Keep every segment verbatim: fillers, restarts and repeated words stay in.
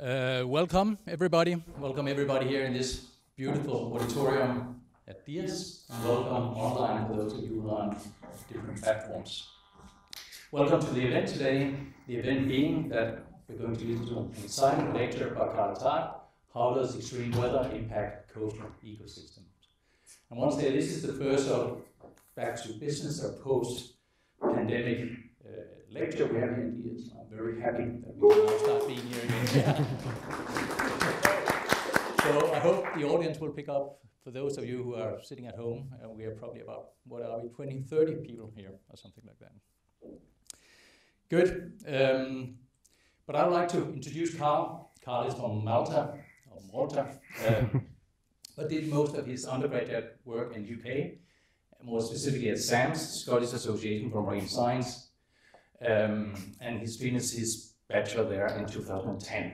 Uh, welcome, everybody. Welcome, everybody, here in this beautiful auditorium at D I A S. And welcome online for those of you who are on different platforms. Welcome to the event today. The event being that we're going to listen to an exciting lecture by Karl Attard, How Does Extreme Weather Impact Coastal Ecosystems? And once there, this is the first of back to business or post-pandemic uh, lecture we have here in D I A S. I'm very happy that we can now start being here again. So I hope the audience will pick up. For those of you who are sitting at home, and we are probably about, what are we, twenty, thirty people here or something like that. Good. Um, but I'd like to introduce Karl. Karl is from Malta, or Malta, uh, but did most of his undergraduate work in U K, more specifically at SAMS, Scottish Association for Marine Science. Um, and he finished his bachelor there in two thousand ten.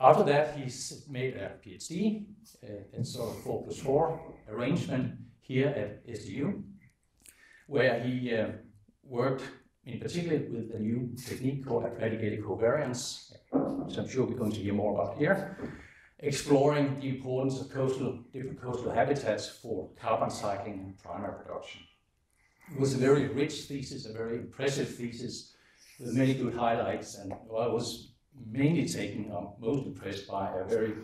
After that, he's made a PhD uh, in sort of four plus four arrangement here at S D U, where he uh, worked in particular with a new technique called aggregated covariance, which I'm sure we're going to hear more about here, exploring the importance of coastal, different coastal habitats for carbon cycling and primary production. It was a very rich thesis, a very impressive thesis with many good highlights, and I was mainly taken, I'm most impressed by a very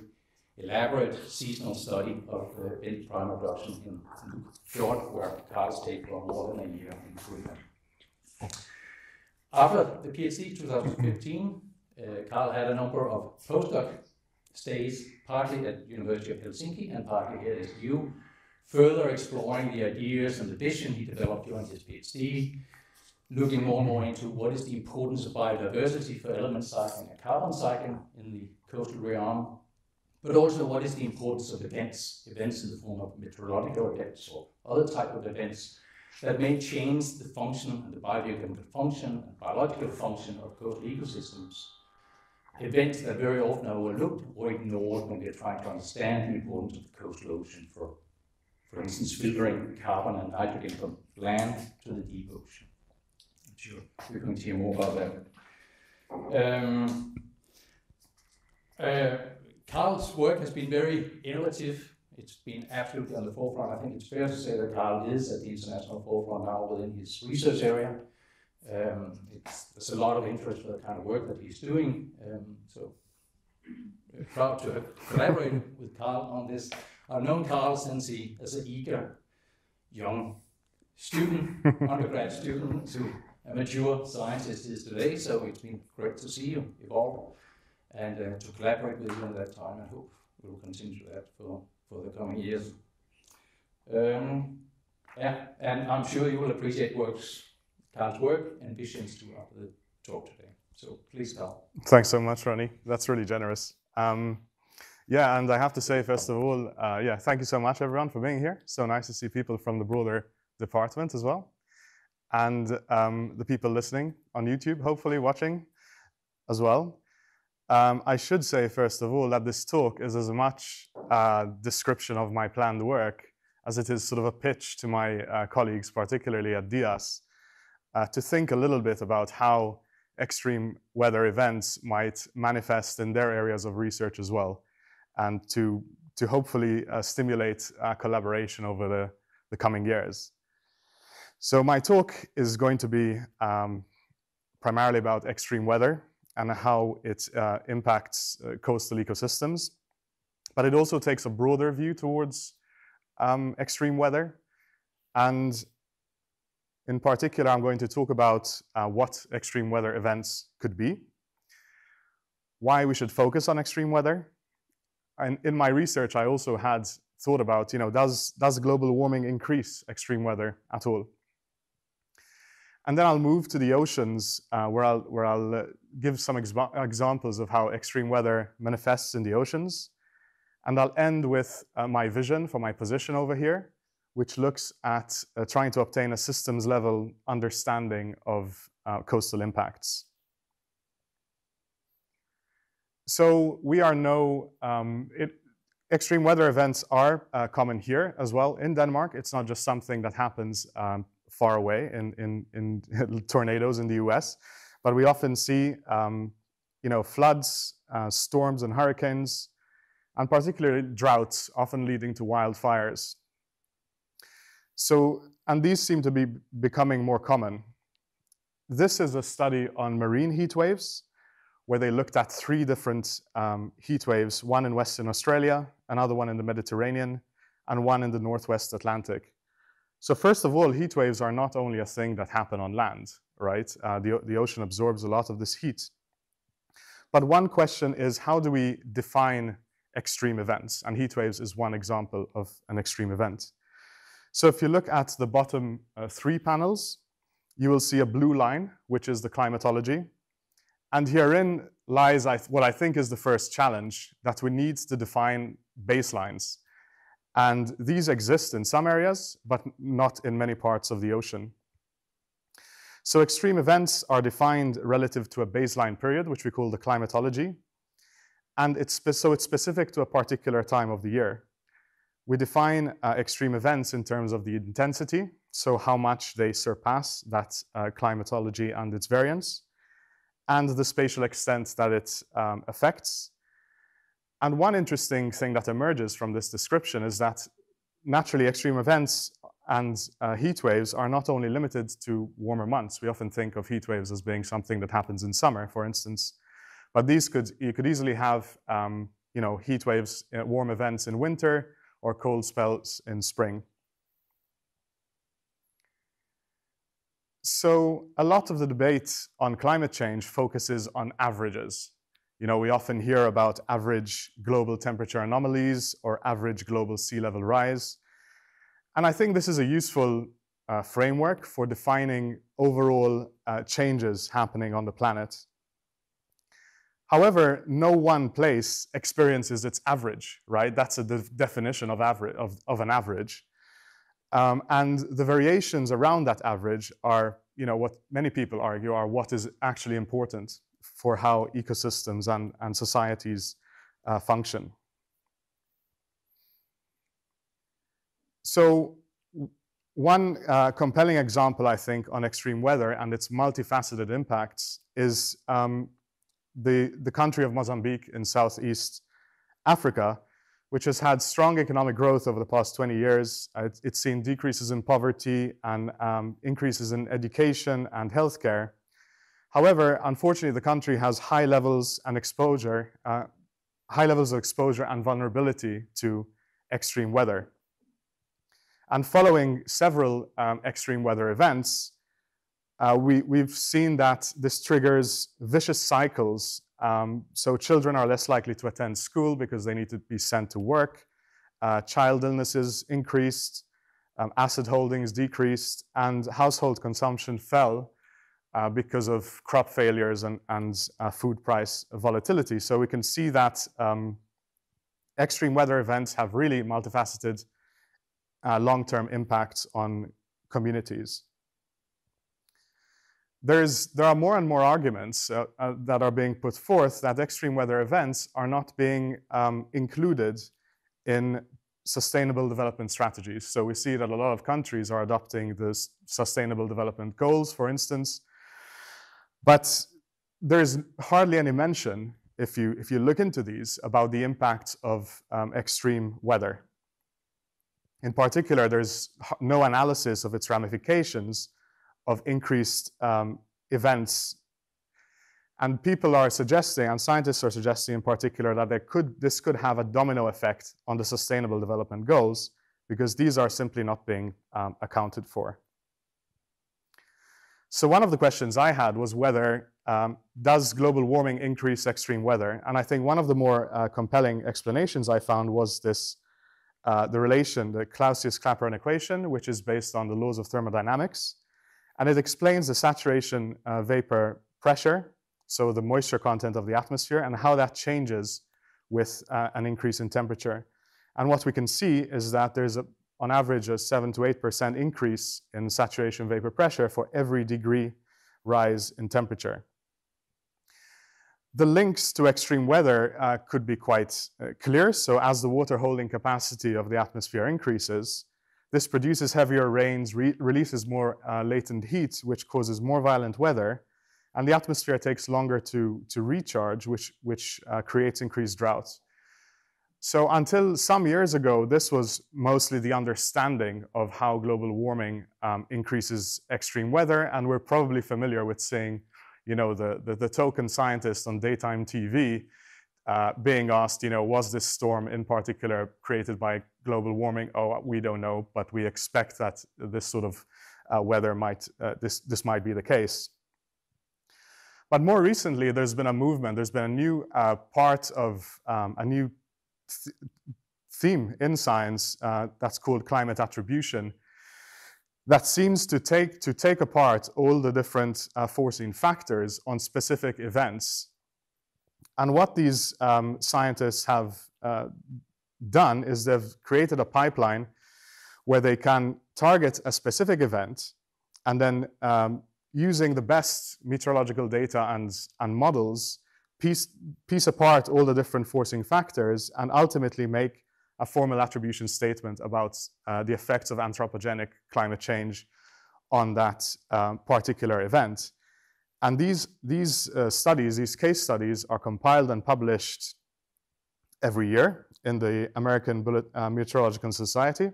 elaborate seasonal study of uh, bent primary production in Newport, where cars take for more than a year in Korea. After the PhD twenty fifteen, uh, Karl had a number of postdoc stays, partly at University of Helsinki and partly here at S D U, further exploring the ideas and the vision he developed during his PhD, looking more and more into what is the importance of biodiversity for element cycling and carbon cycling in the coastal realm, but also what is the importance of events, events in the form of meteorological events or other type of events that may change the function and the biogeochemical function and biological function of coastal ecosystems. Events that very often are overlooked or ignored when we are trying to understand the importance of the coastal ocean for For instance, filtering carbon and nitrogen from land to the deep ocean. I'm sure we're going to hear more about that. Um, uh, Karl's work has been very innovative. It's been absolutely on the forefront. I think it's fair to say that Karl is at the international forefront now within his research area. Um, it's, there's a lot of interest for the kind of work that he's doing. Um, so we're proud to have collaborated with Karl on this. I've known Karl since he, as an eager young student, undergrad student, to a mature scientist is today. So it's been great to see you evolve and uh, to collaborate with you at that time. I hope we'll continue that for, for the coming years. Um, yeah, and I'm sure you will appreciate works, Karl's work and visions too after the talk today. So please, Karl. Thanks so much, Ronnie. That's really generous. Um, Yeah, and I have to say, first of all, uh, yeah, thank you so much, everyone, for being here. So nice to see people from the broader department as well. And um, the people listening on YouTube, hopefully watching as well. Um, I should say, first of all, that this talk is as much a description of my planned work as it is sort of a pitch to my uh, colleagues, particularly at D I A S, uh, to think a little bit about how extreme weather events might manifest in their areas of research as well, and to, to hopefully uh, stimulate uh, collaboration over the, the coming years. So my talk is going to be um, primarily about extreme weather and how it uh, impacts uh, coastal ecosystems, but it also takes a broader view towards um, extreme weather. And in particular, I'm going to talk about uh, what extreme weather events could be, why we should focus on extreme weather. And in my research, I also had thought about, you know, does, does global warming increase extreme weather at all? And then I'll move to the oceans, uh, where I'll, where I'll uh, give some ex examples of how extreme weather manifests in the oceans. And I'll end with uh, my vision for my position over here, which looks at uh, trying to obtain a systems level understanding of uh, coastal impacts. So we are no, um, it, extreme weather events are uh, common here as well in Denmark. It's not just something that happens um, far away in, in, in tornadoes in the U S, but we often see um, you know, floods, uh, storms and hurricanes, and particularly droughts, often leading to wildfires. So, and these seem to be becoming more common. This is a study on marine heat waves, where they looked at three different um, heat waves, one in Western Australia, another one in the Mediterranean, and one in the Northwest Atlantic. So first of all, heat waves are not only a thing that happen on land, right? Uh, the, the ocean absorbs a lot of this heat. But one question is, how do we define extreme events? And heat waves is one example of an extreme event. So if you look at the bottom uh, three panels, you will see a blue line, which is the climatology. And herein lies I what I think is the first challenge, that we need to define baselines. And these exist in some areas, but not in many parts of the ocean. So extreme events are defined relative to a baseline period, which we call the climatology. And it's so it's specific to a particular time of the year. We define uh, extreme events in terms of the intensity, so how much they surpass that uh, climatology and its variance, and the spatial extent that it um, affects. And one interesting thing that emerges from this description is that naturally extreme events and uh, heat waves are not only limited to warmer months. We often think of heat waves as being something that happens in summer, for instance, but these could, you could easily have um, you know, heat waves, uh, warm events in winter or cold spells in spring. So a lot of the debate on climate change focuses on averages. You know, we often hear about average global temperature anomalies or average global sea level rise. And I think this is a useful uh, framework for defining overall uh, changes happening on the planet. However, no one place experiences its average, right? That's a de- definition of, average, of, of an average. Um, and the variations around that average are, you know, what many people argue are what is actually important for how ecosystems and, and societies uh, function. So one uh, compelling example, I think, on extreme weather and its multifaceted impacts is um, the, the country of Mozambique in Southeast Africa, which has had strong economic growth over the past twenty years. Uh, it, it's seen decreases in poverty and um, increases in education and healthcare. However, unfortunately, the country has high levels and exposure, uh, high levels of exposure and vulnerability to extreme weather. And following several um, extreme weather events, uh, we, we've seen that this triggers vicious cycles. Um, so children are less likely to attend school because they need to be sent to work. Uh, child illnesses increased, um, acid holdings decreased, and household consumption fell Uh, because of crop failures and, and uh, food price volatility. So we can see that um, extreme weather events have really multifaceted uh, long-term impacts on communities. There's, there are more and more arguments uh, uh, that are being put forth that extreme weather events are not being um, included in sustainable development strategies. So we see that a lot of countries are adopting the sustainable development goals, for instance, but there's hardly any mention, if you, if you look into these, about the impact of um, extreme weather. In particular, there's no analysis of its ramifications of increased um, events. And people are suggesting, and scientists are suggesting in particular, that there could, this could have a domino effect on the sustainable development goals, because these are simply not being um, accounted for. So one of the questions I had was whether, um, does global warming increase extreme weather? And I think one of the more uh, compelling explanations I found was this, uh, the relation, the Clausius-Clapeyron equation, which is based on the laws of thermodynamics. And it explains the saturation uh, vapor pressure, so the moisture content of the atmosphere, and how that changes with uh, an increase in temperature. And what we can see is that there's a on average a seven to eight percent increase in saturation vapor pressure for every degree rise in temperature. The links to extreme weather uh, could be quite uh, clear. So as the water holding capacity of the atmosphere increases, this produces heavier rains, re releases more uh, latent heat, which causes more violent weather, and the atmosphere takes longer to, to recharge, which, which uh, creates increased droughts. So until some years ago, this was mostly the understanding of how global warming um, increases extreme weather, and we're probably familiar with seeing, you know, the, the, the token scientist on daytime T V uh, being asked, you know, was this storm in particular created by global warming? Oh, we don't know, but we expect that this sort of uh, weather might, uh, this, this might be the case. But more recently, there's been a movement, there's been a new uh, part of, um, a new th theme in science uh, that's called climate attribution, that seems to take, to take apart all the different uh, foreseen factors on specific events. And what these um, scientists have uh, done is they've created a pipeline where they can target a specific event and then um, using the best meteorological data and, and models, piece, piece apart all the different forcing factors and ultimately make a formal attribution statement about uh, the effects of anthropogenic climate change on that um, particular event. And these, these uh, studies, these case studies, are compiled and published every year in the American Bullet, uh, Meteorological Society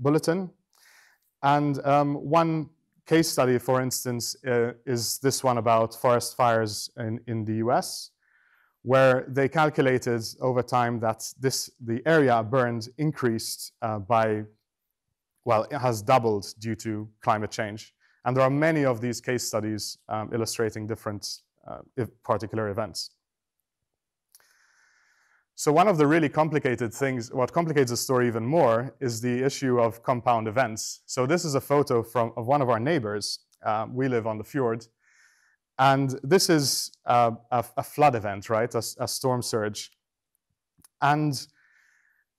Bulletin. And um, one case study, for instance, uh, is this one about forest fires in, in the U S, where they calculated over time that this, the area burned increased uh, by, well, it has doubled due to climate change. And there are many of these case studies um, illustrating different uh, particular events. So one of the really complicated things, what complicates the story even more, is the issue of compound events. So this is a photo from, of one of our neighbors. Uh, we live on the fjord. And this is uh, a, a flood event, right? A, a storm surge. And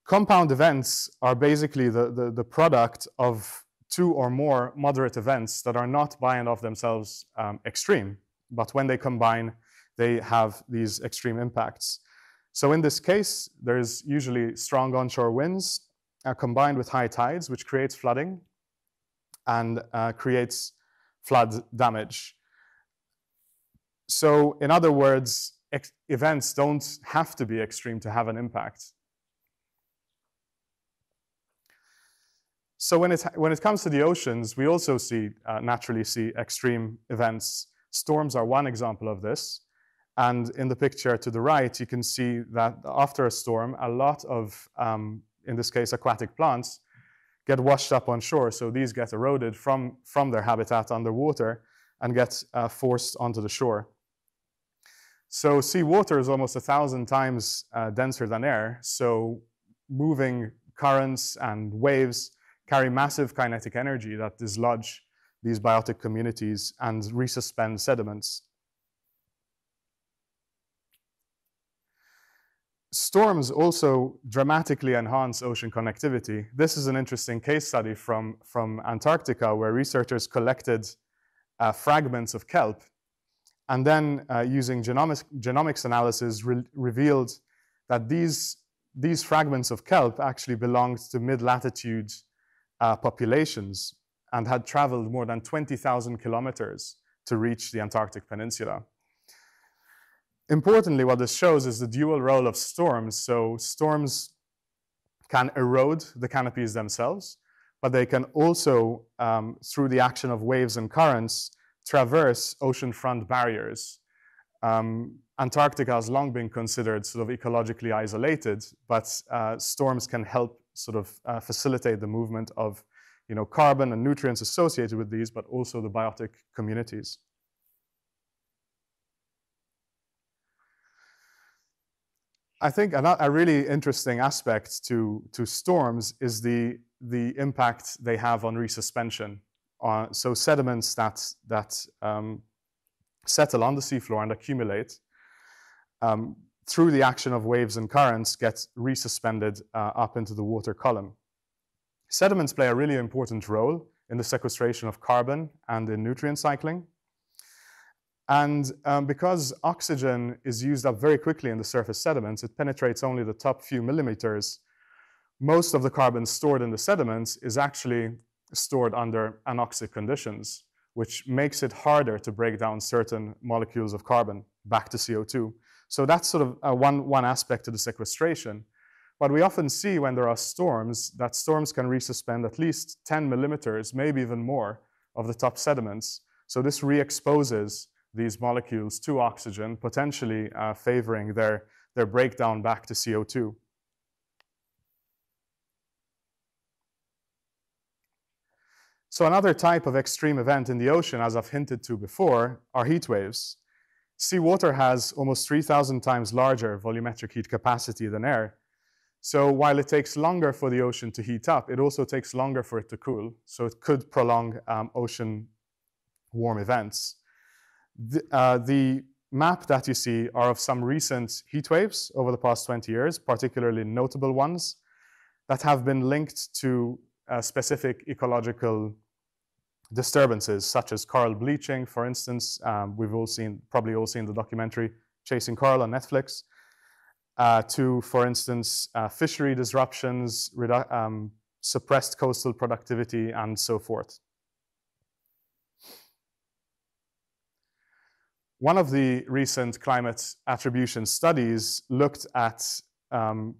compound events are basically the, the, the product of two or more moderate events that are not by and of themselves um, extreme, but when they combine, they have these extreme impacts. So in this case, there's usually strong onshore winds uh, combined with high tides, which creates flooding and uh, creates flood damage. So in other words, ex events don't have to be extreme to have an impact. So when it, when it comes to the oceans, we also see, uh, naturally see extreme events. Storms are one example of this. And in the picture to the right, you can see that after a storm, a lot of, um, in this case, aquatic plants get washed up on shore. So these get eroded from, from their habitat underwater and get uh, forced onto the shore. So seawater is almost a thousand times uh, denser than air. So moving currents and waves carry massive kinetic energy that dislodge these biotic communities and resuspend sediments. Storms also dramatically enhance ocean connectivity. This is an interesting case study from, from Antarctica, where researchers collected uh, fragments of kelp and then uh, using genomics, genomics analysis re revealed that these, these fragments of kelp actually belonged to mid-latitude Uh, populations and had traveled more than twenty thousand kilometers to reach the Antarctic Peninsula. Importantly, what this shows is the dual role of storms. So storms can erode the canopies themselves, but they can also, um, through the action of waves and currents, traverse ocean front barriers. Um, Antarctica has long been considered sort of ecologically isolated, but uh, storms can help sort of uh, facilitate the movement of, you know, carbon and nutrients associated with these, but also the biotic communities. I think a really interesting aspect to, to storms is the, the impact they have on resuspension. Uh, so sediments that, that um, settle on the seafloor and accumulate um, through the action of waves and currents, gets resuspended uh, up into the water column. Sediments play a really important role in the sequestration of carbon and in nutrient cycling. And um, because oxygen is used up very quickly in the surface sediments, it penetrates only the top few millimeters. Most of the carbon stored in the sediments is actually stored under anoxic conditions, which makes it harder to break down certain molecules of carbon back to C O two. So that's sort of a one, one aspect to the sequestration. But we often see when there are storms that storms can resuspend at least ten millimeters, maybe even more, of the top sediments. So this re-exposes these molecules to oxygen, potentially uh, favoring their, their breakdown back to C O two. So another type of extreme event in the ocean, as I've hinted to before, are heat waves. Seawater has almost three thousand times larger volumetric heat capacity than air. So while it takes longer for the ocean to heat up, it also takes longer for it to cool. So it could prolong um, ocean warm events. The, uh, the map that you see are of some recent heat waves over the past twenty years, particularly notable ones that have been linked to uh, specific ecological disturbances, such as coral bleaching, for instance. Um, we've all seen, probably all seen the documentary Chasing Coral on Netflix. Uh, to, for instance, uh, fishery disruptions, um, suppressed coastal productivity, and so forth. One of the recent climate attribution studies looked at um,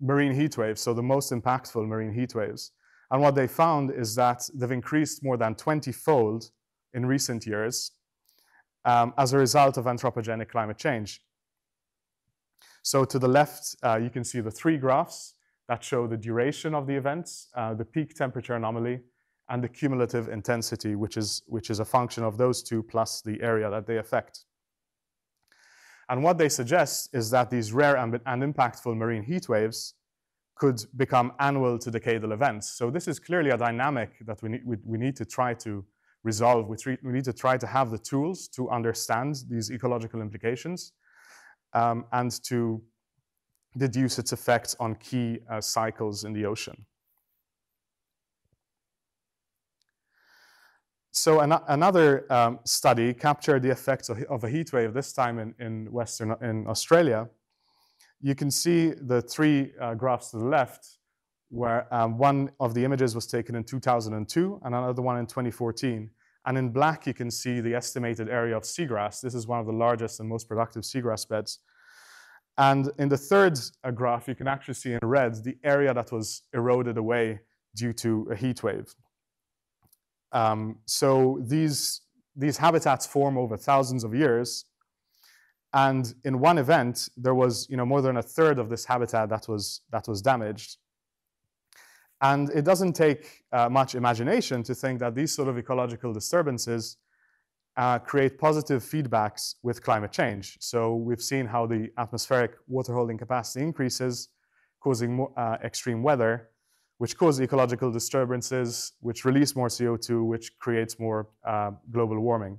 marine heat waves, so the most impactful marine heat waves. And what they found is that they've increased more than twenty-fold in recent years um, as a result of anthropogenic climate change. So to the left, uh, you can see the three graphs that show the duration of the events, uh, the peak temperature anomaly, and the cumulative intensity, which is, which is a function of those two plus the area that they affect. And what they suggest is that these rare and impactful marine heat waves could become annual to decadal events. So this is clearly a dynamic that we need, we, we need to try to resolve. We, treat, we need to try to have the tools to understand these ecological implications. Um, and to deduce its effects on key uh, cycles in the ocean. So an another um, study captured the effects of, of a heat wave, this time in, in Western in Australia. You can see the three uh, graphs to the left, where um, one of the images was taken in two thousand two and another one in twenty fourteen. And in black, you can see the estimated area of seagrass. This is one of the largest and most productive seagrass beds. And in the third graph, you can actually see in red the area that was eroded away due to a heat wave. Um, so these, these habitats form over thousands of years. And in one event, there was you know, more than a third of this habitat that was, that was damaged. And it doesn't take uh, much imagination to think that these sort of ecological disturbances uh, create positive feedbacks with climate change. So we've seen how the atmospheric water holding capacity increases, causing more, uh, extreme weather, which cause ecological disturbances, which release more C O two, which creates more uh, global warming.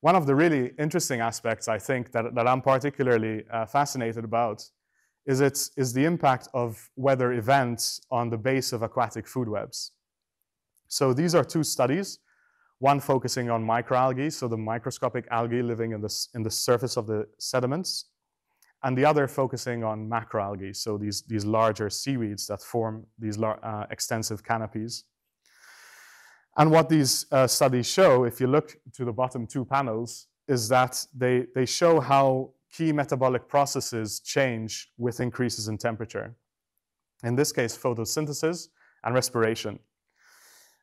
One of the really interesting aspects, I think, that, that I'm particularly uh, fascinated about Is, it, is the impact of weather events on the base of aquatic food webs. So these are two studies, one focusing on microalgae, so the microscopic algae living in the, in the surface of the sediments, and the other focusing on macroalgae, so these, these larger seaweeds that form these lar uh, extensive canopies. And what these uh, studies show, if you look to the bottom two panels, is that they, they show how key metabolic processes change with increases in temperature. In this case, photosynthesis and respiration.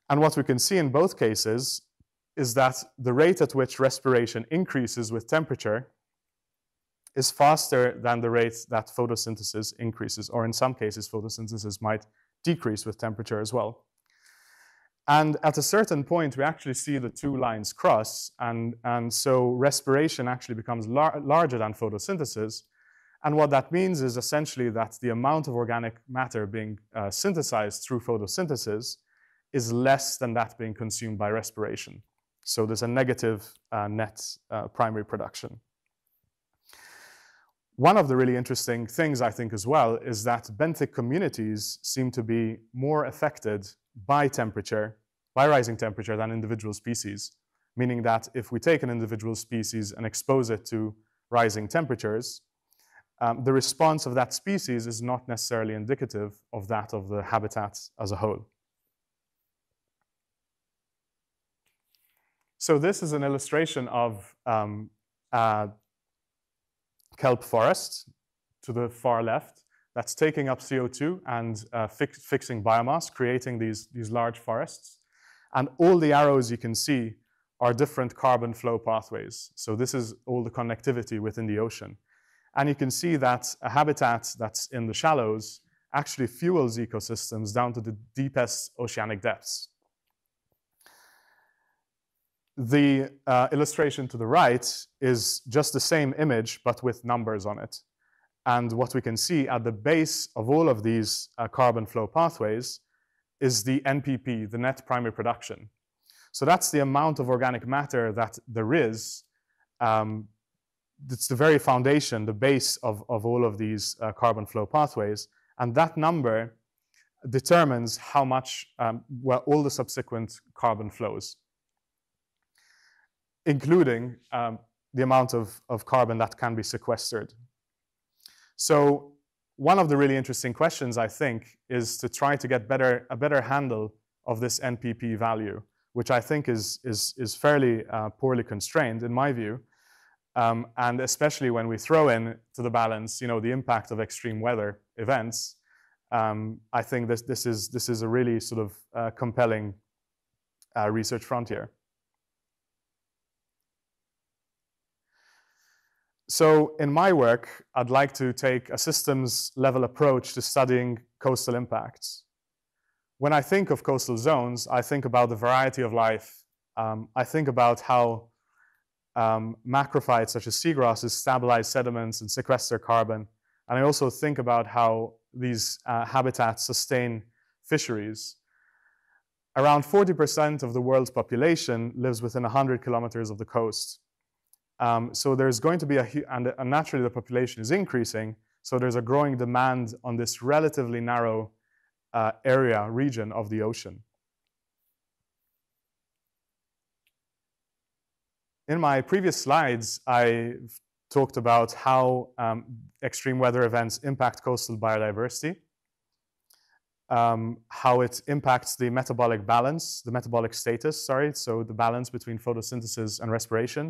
And what we can see in both cases is that the rate at which respiration increases with temperature is faster than the rate that photosynthesis increases, or in some cases, photosynthesis might decrease with temperature as well. And at a certain point, we actually see the two lines cross, and, and so respiration actually becomes lar larger than photosynthesis. And what that means is essentially that the amount of organic matter being uh, synthesized through photosynthesis is less than that being consumed by respiration. So there's a negative uh, net uh, primary production. One of the really interesting things, I think, as well, is that benthic communities seem to be more affected by temperature, by rising temperature, than individual species, meaning that if we take an individual species and expose it to rising temperatures, um, the response of that species is not necessarily indicative of that of the habitat as a whole. So this is an illustration of um, uh, kelp forest to the far left that's taking up C O two and uh, fix, fixing biomass, creating these, these large forests. And all the arrows you can see are different carbon flow pathways. So this is all the connectivity within the ocean. And you can see that a habitat that's in the shallows actually fuels ecosystems down to the deepest oceanic depths. The uh, illustration to the right is just the same image, but with numbers on it. And what we can see at the base of all of these uh, carbon flow pathways is the N P P, the net primary production. So that's the amount of organic matter that there is. Um, it's the very foundation, the base of, of all of these uh, carbon flow pathways. And that number determines how much, um, well, all the subsequent carbon flows, including um, the amount of, of carbon that can be sequestered. So one of the really interesting questions, I think, is to try to get better, a better handle of this N P P value, which I think is, is, is fairly uh, poorly constrained, in my view. Um, and especially when we throw in to the balance, you know, the impact of extreme weather events, um, I think this, this, is, this is a really sort of uh, compelling uh, research frontier. So in my work, I'd like to take a systems level approach to studying coastal impacts. When I think of coastal zones, I think about the variety of life. Um, I think about how Um, macrophytes such as seagrasses stabilize sediments and sequester carbon. And I also think about how these uh, habitats sustain fisheries. Around forty percent of the world's population lives within one hundred kilometers of the coast. Um, so there's going to be a, and, and naturally the population is increasing, so there's a growing demand on this relatively narrow uh, area, region of the ocean. In my previous slides, I talked about how um, extreme weather events impact coastal biodiversity, um, how it impacts the metabolic balance, the metabolic status, sorry, so the balance between photosynthesis and respiration,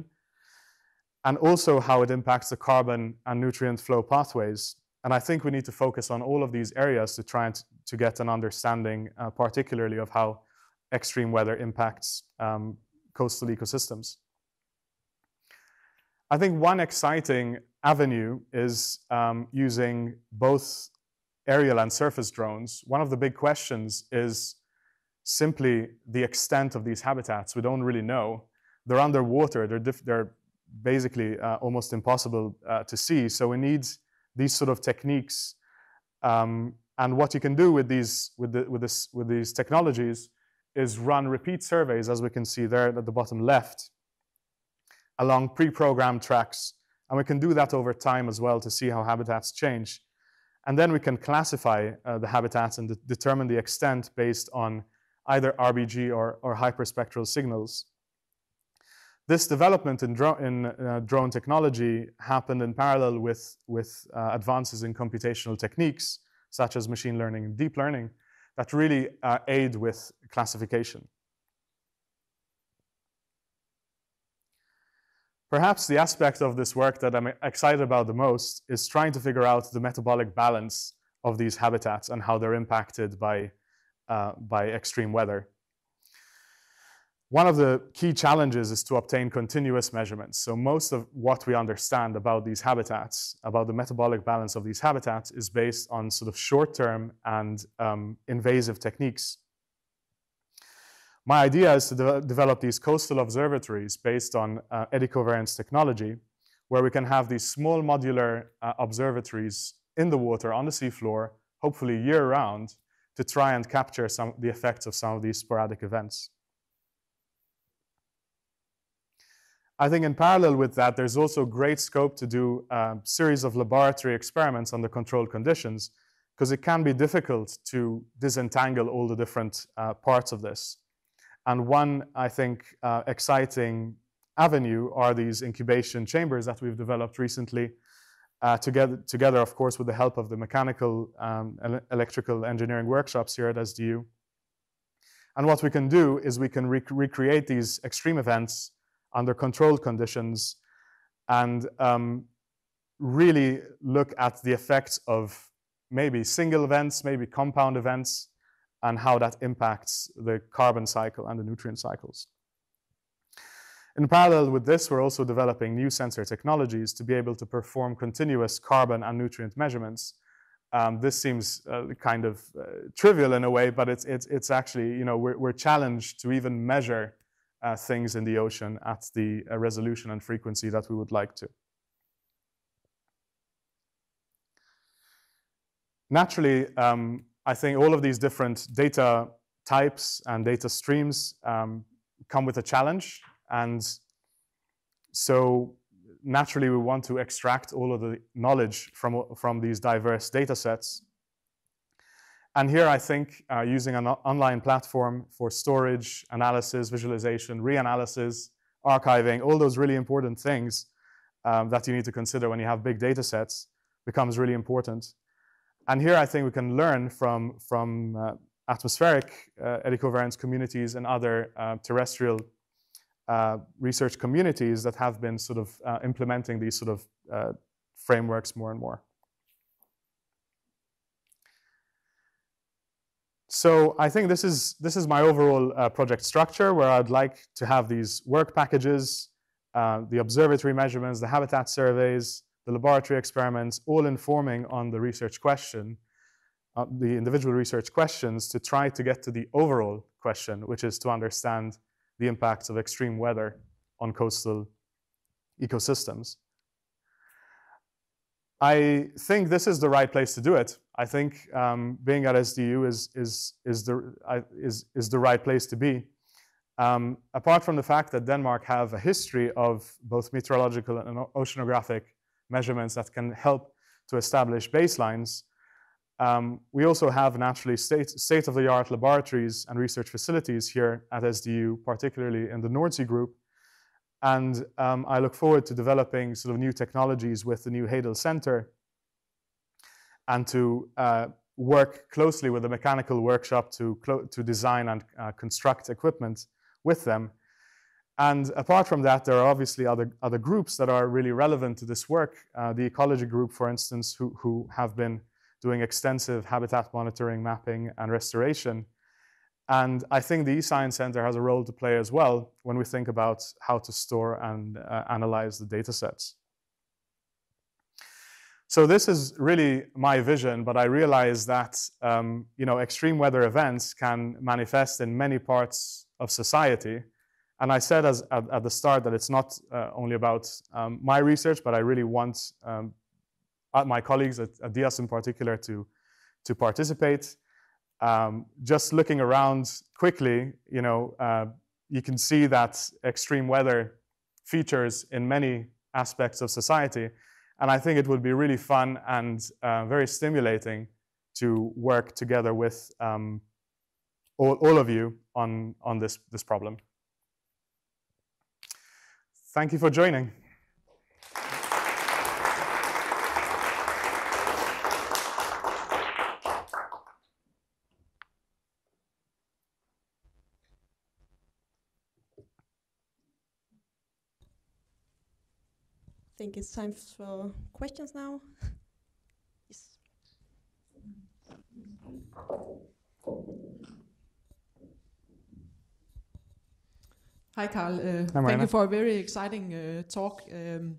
and also how it impacts the carbon and nutrient flow pathways. And I think we need to focus on all of these areas to try and to get an understanding, uh, particularly of how extreme weather impacts um, coastal ecosystems. I think one exciting avenue is um, using both aerial and surface drones. One of the big questions is simply the extent of these habitats. We don't really know. They're underwater. They're, diff they're basically uh, almost impossible uh, to see. So we need these sort of techniques. Um, and what you can do with these, with, the, with, this, with these technologies is run repeat surveys, as we can see there at the bottom left, along pre-programmed tracks. And we can do that over time as well to see how habitats change. And then we can classify uh, the habitats and de determine the extent based on either R B G or, or hyperspectral signals. This development in, dro in uh, drone technology happened in parallel with, with uh, advances in computational techniques, such as machine learning and deep learning, that really uh, aid with classification. Perhaps the aspect of this work that I'm excited about the most is trying to figure out the metabolic balance of these habitats and how they're impacted by, uh, by extreme weather. One of the key challenges is to obtain continuous measurements. So most of what we understand about these habitats, about the metabolic balance of these habitats, is based on sort of short-term and um, invasive techniques. My idea is to de develop these coastal observatories based on uh, eddy covariance technology, where we can have these small modular uh, observatories in the water, on the seafloor, hopefully year-round, to try and capture some of the effects of some of these sporadic events. I think in parallel with that, there's also great scope to do a series of laboratory experiments under controlled conditions, because it can be difficult to disentangle all the different uh, parts of this. And one, I think, uh, exciting avenue are these incubation chambers that we've developed recently, uh, together, together, of course, with the help of the mechanical um, electrical engineering workshops here at S D U. And what we can do is we can rec recreate these extreme events under controlled conditions and um, really look at the effects of maybe single events, maybe compound events, and how that impacts the carbon cycle and the nutrient cycles. In parallel with this, we're also developing new sensor technologies to be able to perform continuous carbon and nutrient measurements. Um, this seems uh, kind of uh, trivial in a way, but it's, it's, it's actually, you know, we're, we're challenged to even measure uh, things in the ocean at the uh, resolution and frequency that we would like to. Naturally, um, I think all of these different data types and data streams um, come with a challenge. And so naturally, we want to extract all of the knowledge from, from these diverse data sets. And here, I think, uh, using an online platform for storage, analysis, visualization, reanalysis, archiving, all those really important things um, that you need to consider when you have big data sets becomes really important. And here, I think we can learn from, from uh, atmospheric uh, eddy covariance communities and other uh, terrestrial Uh, research communities that have been sort of uh, implementing these sort of uh, frameworks more and more. So I think this is, this is my overall uh, project structure, where I'd like to have these work packages, uh, the observatory measurements, the habitat surveys, the laboratory experiments, all informing on the research question, uh, the individual research questions, to try to get to the overall question, which is to understand the impacts of extreme weather on coastal ecosystems. I think this is the right place to do it. I think um, being at S D U is, is, is, the, uh, is, is the right place to be. Um, apart from the fact that Denmark have a history of both meteorological and oceanographic measurements that can help to establish baselines, um, we also have naturally state, state-of-the-art laboratories and research facilities here at S D U, particularly in the Nordsee group. And um, I look forward to developing sort of new technologies with the new Hadal Center, and to uh, work closely with the mechanical workshop to, to design and uh, construct equipment with them. And apart from that, there are obviously other, other groups that are really relevant to this work. Uh, the ecology group, for instance, who, who have been doing extensive habitat monitoring, mapping, and restoration. And I think the eScience Center has a role to play as well when we think about how to store and uh, analyze the data sets. So this is really my vision, but I realize that um, you know, extreme weather events can manifest in many parts of society. And I said as, at, at the start that it's not uh, only about um, my research, but I really want um, my colleagues at, at D I A S in particular to, to participate. Um, just looking around quickly, you know, uh, you can see that extreme weather features in many aspects of society. And I think it would be really fun and uh, very stimulating to work together with um, all, all of you on, on this, this problem. Thank you for joining. I think it's time for questions now. Yes. Hi, Karl. Uh, thank you for a very exciting uh, talk. Um,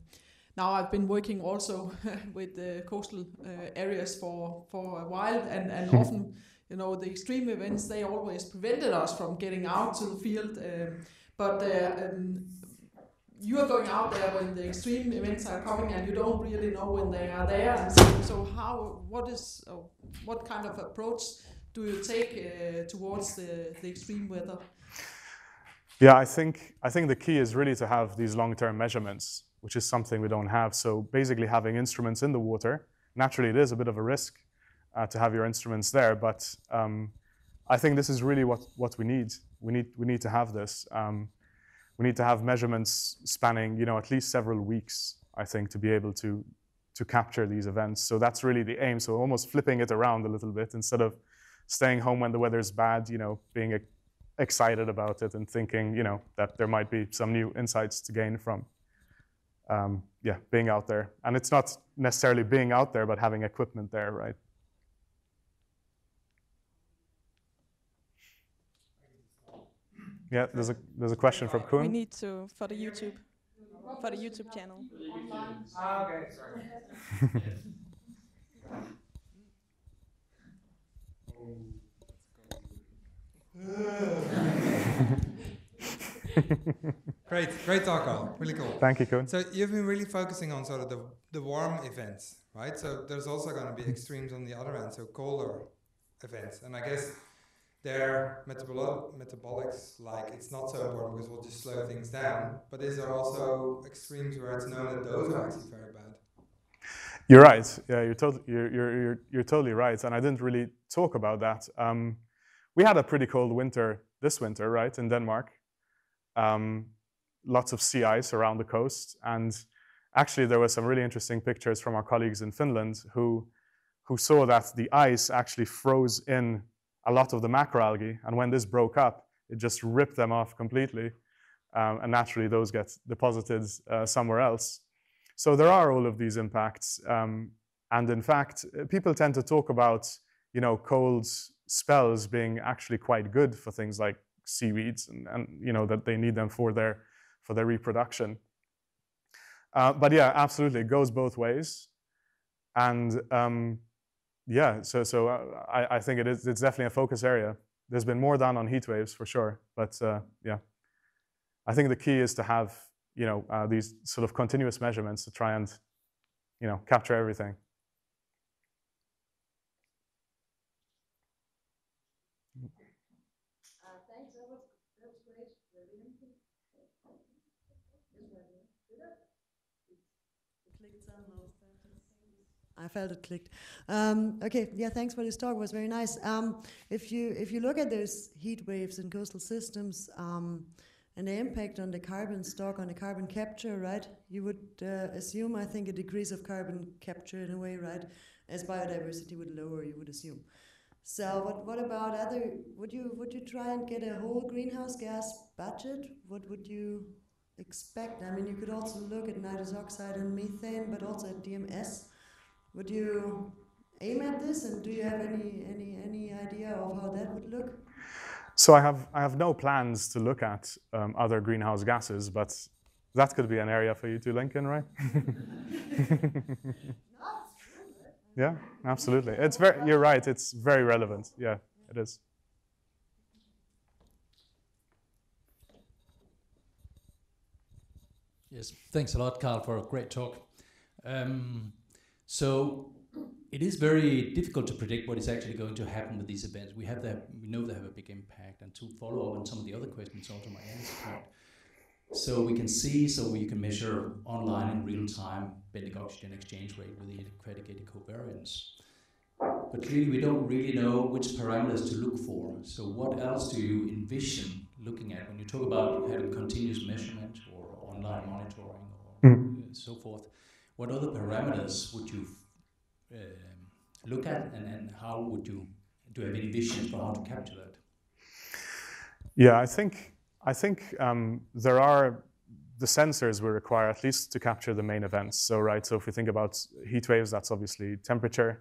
now I've been working also with the coastal uh, areas for, for a while, and, and often, you know, the extreme events, they always prevented us from getting out to the field. Um, but uh, um, you are going out there when the extreme events are coming, and you don't really know when they are there. And so, so how, what is, uh, what kind of approach do you take uh, towards the, the extreme weather? Yeah, I think I think the key is really to have these long-term measurements, which is something we don't have. So basically, having instruments in the water, naturally, it is a bit of a risk uh, to have your instruments there. But um, I think this is really what what we need. We need we need to have this. Um, We need to have measurements spanning, you know, at least several weeks, I think, to be able to, to capture these events. So that's really the aim. So almost flipping it around a little bit, instead of staying home when the weather's bad, you know, being a excited about it and thinking, you know, that there might be some new insights to gain from, um, yeah, being out there. And it's not necessarily being out there, but having equipment there, right? Yeah, there's a there's a question from Kuhn. We need to for the YouTube, for the YouTube channel. Ah, okay, sorry. Great, great talk, Karl. Really cool. Thank you, Kuhn. So you've been really focusing on sort of the, the warm events, right? So there's also going to be extremes on the other end, so colder events. And I guess their metabol metabolics, like, it's not so important because we'll just slow things down. But is there also extremes where it's known that those are actually very bad? You're right. Yeah, you're, to you're, you're, you're, you're totally right. And I didn't really talk about that. Um, we had a pretty cold winter this winter, right, in Denmark. Um, lots of sea ice around the coast. And actually, there were some really interesting pictures from our colleagues in Finland who, who saw that the ice actually froze in a lot of the macroalgae. And when this broke up, it just ripped them off completely. Um, and naturally, those get deposited uh, somewhere else. So there are all of these impacts. Um, and in fact, people tend to talk about, you know, cold spells being actually quite good for things like seaweeds and, and you know, that they need them for their, for their reproduction. Uh, but yeah, absolutely, it goes both ways. And um, yeah, so, so I, I think it is, it's definitely a focus area. There's been more done on heat waves for sure, but uh, yeah. I think the key is to have, you know, uh, these sort of continuous measurements to try and, you know, capture everything. Uh, thanks, that was, that was great. I felt it clicked. Um, okay, yeah, thanks for this talk, it was very nice. Um, if you if you look at those heat waves in coastal systems, um, and the impact on the carbon stock, on the carbon capture, right? You would uh, assume, I think, a decrease of carbon capture in a way, right? As biodiversity would lower, you would assume. So what, what about other, would you, would you try and get a whole greenhouse gas budget? What would you expect? I mean, you could also look at nitrous oxide and methane, but also at D M S. Would you aim at this? And do you have any, any, any idea of how that would look? So I have, I have no plans to look at um, other greenhouse gases, but that could be an area for you to link in, right? Yeah, absolutely. It's very, you're right, it's very relevant. Yeah, it is. Yes, thanks a lot, Karl, for a great talk. Um, so, it is very difficult to predict what is actually going to happen with these events. We have the, we know they have a big impact, and to follow up on some of the other questions also my answer part. So we can see, so we can measure online in real time bending oxygen exchange rate with the aggregated covariance. But clearly we don't really know which parameters to look for. So what else do you envision looking at when you talk about having continuous measurement or online monitoring or mm. so forth? What other parameters would you Um, look at, and, and how would you do you have any vision for how to capture that? Yeah, I think I think um, there are the sensors we require at least to capture the main events. So right, so if we think about heat waves, that's obviously temperature.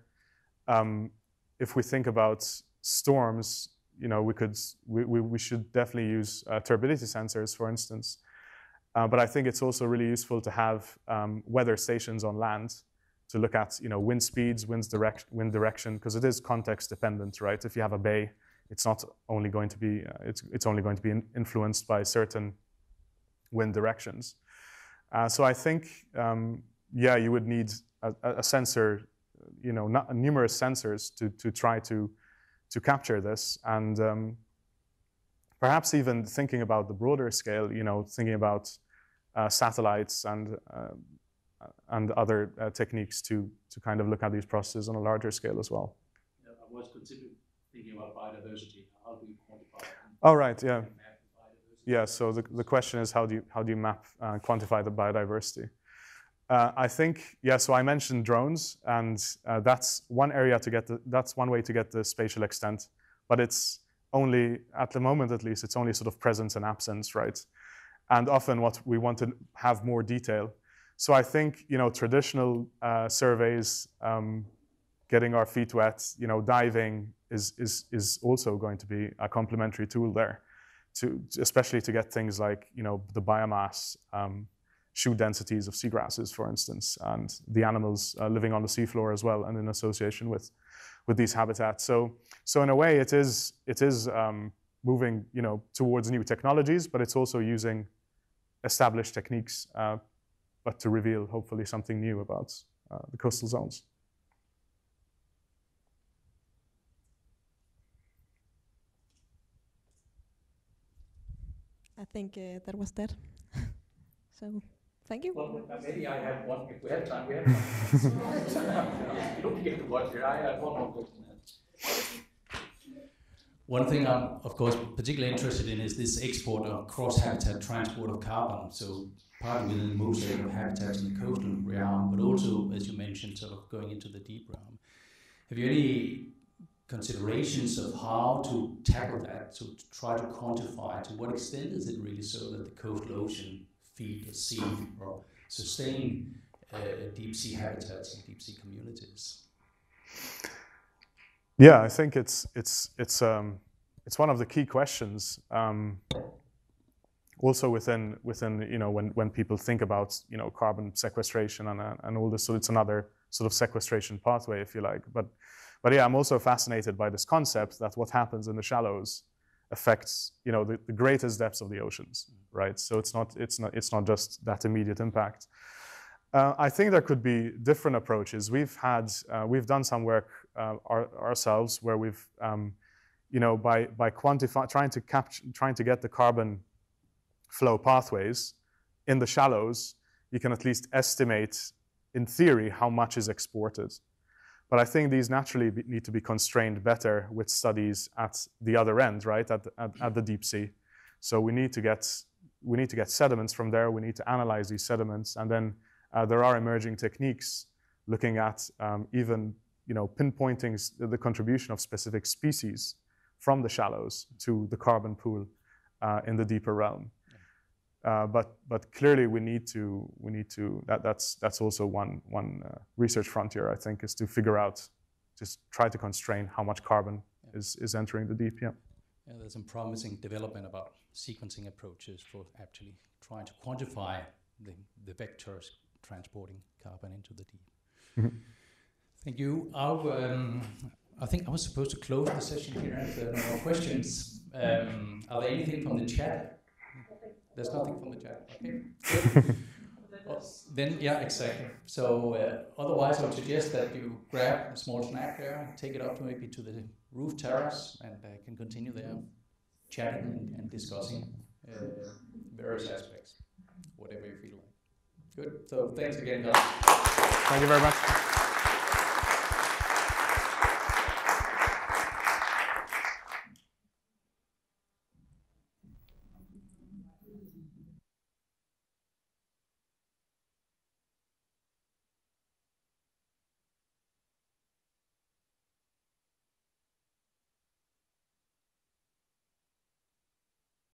Um, if we think about storms, you know, we could we we, we should definitely use uh, turbidity sensors, for instance. Uh, but I think it's also really useful to have um, weather stations on land, to look at, you know, wind speeds, wind direction, wind direction, because it is context dependent, right? If you have a bay, it's not only going to be, uh, it's, it's only going to be in influenced by certain wind directions. Uh, so I think, um, yeah, you would need a, a sensor, you know, not, numerous sensors to, to try to, to capture this. And um, perhaps even thinking about the broader scale, you know, thinking about uh, satellites and, uh, and other uh, techniques to, to kind of look at these processes on a larger scale as well. Yeah, I was considering thinking about biodiversity. How do you quantify it? Oh, right, yeah. Yeah, so the, the question is how do you, how do you map and uh, quantify the biodiversity? Uh, I think, yeah, so I mentioned drones, and uh, that's one area to get, the, that's one way to get the spatial extent, but it's only, at the moment at least, it's only sort of presence and absence, right? And often what we want to have more detail. So I think, you know, traditional uh, surveys, um, getting our feet wet, you know, diving is, is, is also going to be a complementary tool there, to, especially to get things like, you know, the biomass, um, shoe densities of seagrasses, for instance, and the animals uh, living on the seafloor as well, and in association with, with these habitats. So, so in a way, it is it is um, moving, you know, towards new technologies, but it's also using established techniques, uh, but to reveal hopefully something new about uh, the coastal zones. I think uh, that was that. So. Thank you. Well, uh, maybe I have one, if we have time, we have time. You don't get to watch it. I have one more question. One thing I'm, of course, particularly interested in is this export of cross-habitat transport of carbon. So partly within the mosaic of habitats in the coastal realm, but also, as you mentioned, sort of going into the deep realm. Have you any considerations of how to tackle that, to try to quantify to what extent is it really so that the coastal ocean feed or sea or sustain uh, deep sea habitats and deep sea communities? Yeah, I think it's it's it's um, it's one of the key questions. Um, also within within you know when when people think about you know carbon sequestration and uh, and all this, so it's another sort of sequestration pathway, if you like. But but yeah, I'm also fascinated by this concept that what happens in the shallows affects you know the, the greatest depths of the oceans, right? So it's not it's not it's not just that immediate impact. Uh, I think there could be different approaches. We've had uh, we've done some work uh, our, ourselves where we've um, you know by by quantifying trying to capture trying to get the carbon flow pathways in the shallows. You can at least estimate in theory how much is exported. But I think these naturally be, need to be constrained better with studies at the other end, right? At, at, at the deep sea. So we need to get we need to get sediments from there. We need to analyze these sediments, and then uh, there are emerging techniques looking at um, even you know pinpointing the contribution of specific species from the shallows to the carbon pool uh, in the deeper realm. Uh, but but clearly we need to we need to that that's that's also one one uh, research frontier, I think, is to figure out, just try to constrain how much carbon yeah. is is entering the deep. Yeah. Yeah, there's some promising development about sequencing approaches for actually trying to quantify the the vectors transporting carbon into the deep. Mm-hmm. Thank you. Um, I think I was supposed to close the session here if there are no more questions. Um, are there anything from the chat? There's nothing from the chat, okay? Well, then, yeah, exactly. So uh, otherwise, I would suggest that you grab a small snack there, take it up to maybe to the roof terrace, and uh, can continue there chatting and, and discussing uh, various aspects, whatever you feel like. Good, so thanks again, guys. Thank you very much.